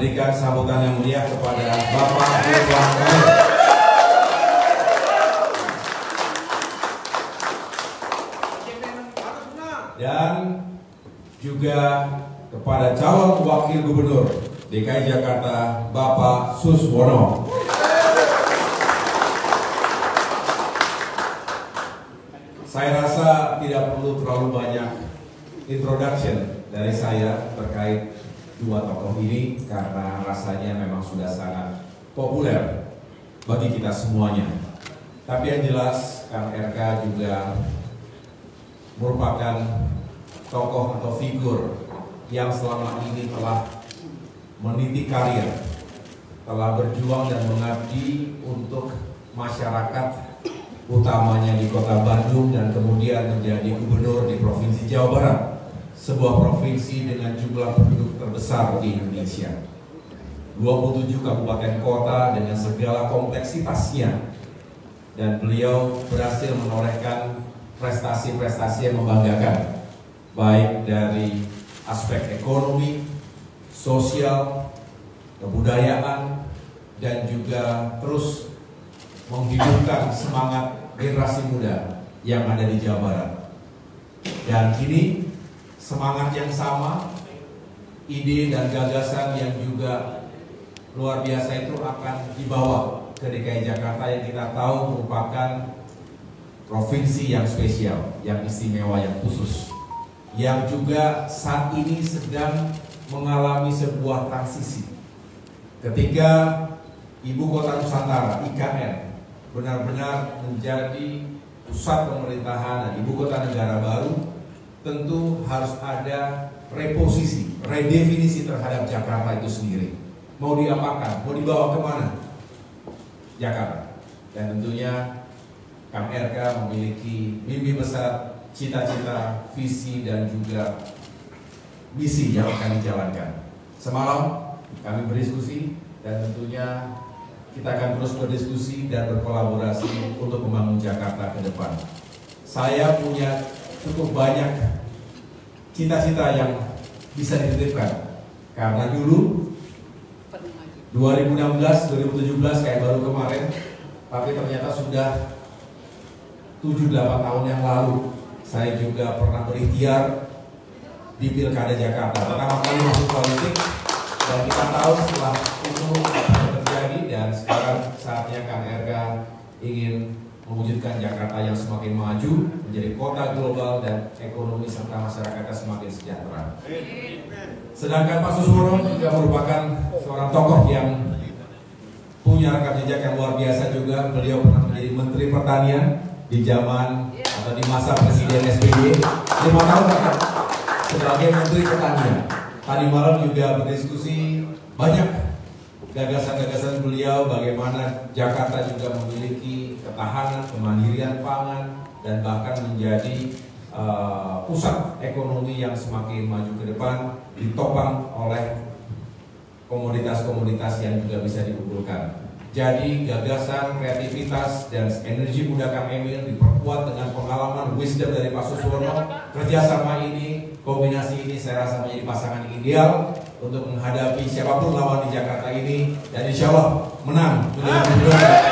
Berikan sambutan yang meriah kepada Bapak Ridwan Kamil. Dan juga kepada calon wakil gubernur DKI Jakarta, Bapak Suswono. Saya rasa tidak perlu terlalu banyak introduction dari saya terkait dua tokoh ini, karena rasanya memang sudah sangat populer bagi kita semuanya. Tapi yang jelas, Kang RK juga merupakan tokoh atau figur yang selama ini telah meniti karir, telah berjuang dan mengabdi untuk masyarakat, utamanya di kota Bandung, dan kemudian menjadi gubernur di Provinsi Jawa Barat, sebuah provinsi dengan jumlah penduduk terbesar di Indonesia, 27 kabupaten kota dengan segala kompleksitasnya, dan beliau berhasil menorehkan prestasi-prestasi yang membanggakan, baik dari aspek ekonomi, sosial, kebudayaan, dan juga terus menghidupkan semangat generasi muda yang ada di Jawa Barat. Dan kini semangat yang sama, ide dan gagasan yang juga luar biasa itu akan dibawa ke DKI Jakarta, yang kita tahu merupakan provinsi yang spesial, yang istimewa, yang khusus, yang juga saat ini sedang mengalami sebuah transisi ketika Ibu Kota Nusantara (IKN) benar-benar menjadi pusat pemerintahan dan ibu kota negara baru. Tentu harus ada reposisi, redefinisi terhadap Jakarta itu sendiri. Mau diapakan, mau dibawa kemana Jakarta? Dan tentunya Kang RK memiliki mimpi besar, cita-cita, visi, dan juga misi yang akan dijalankan. Semalam kami berdiskusi, dan tentunya kita akan terus berdiskusi dan berkolaborasi untuk membangun Jakarta ke depan. Saya punya cukup banyak cita-cita yang bisa dititipkan, karena dulu 2016-2017 kayak baru kemarin, tapi ternyata sudah 7-8 tahun yang lalu saya juga pernah berikhtiar di Pilkada Jakarta pertama kali masuk politik, dan kita tahu setelah itu dan sekarang saatnya Kang RK ingin mewujudkan Jakarta yang semakin maju, menjadi kota global dan ekonomi serta masyarakatnya semakin sejahtera. Sedangkan Pak Suswono juga merupakan seorang tokoh yang punya rekam jejak yang luar biasa juga. Beliau pernah menjadi Menteri Pertanian di zaman atau di masa Presiden SBY 5 tahun sebagai Menteri Pertanian. Tadi malam juga berdiskusi banyak gagasan-gagasan beliau, bagaimana Jakarta juga memiliki ketahanan, kemandirian pangan, dan bahkan menjadi pusat ekonomi yang semakin maju ke depan, ditopang oleh komoditas-komoditas yang juga bisa dikumpulkan. Jadi gagasan, kreativitas, dan energi muda Kang Emil diperkuat dengan pengalaman wisdom dari Pak Suswono. Kerjasama ini, kombinasi ini saya rasa menjadi pasangan ideal untuk menghadapi siapapun lawan di Jakarta ini, dan insya Allah menang.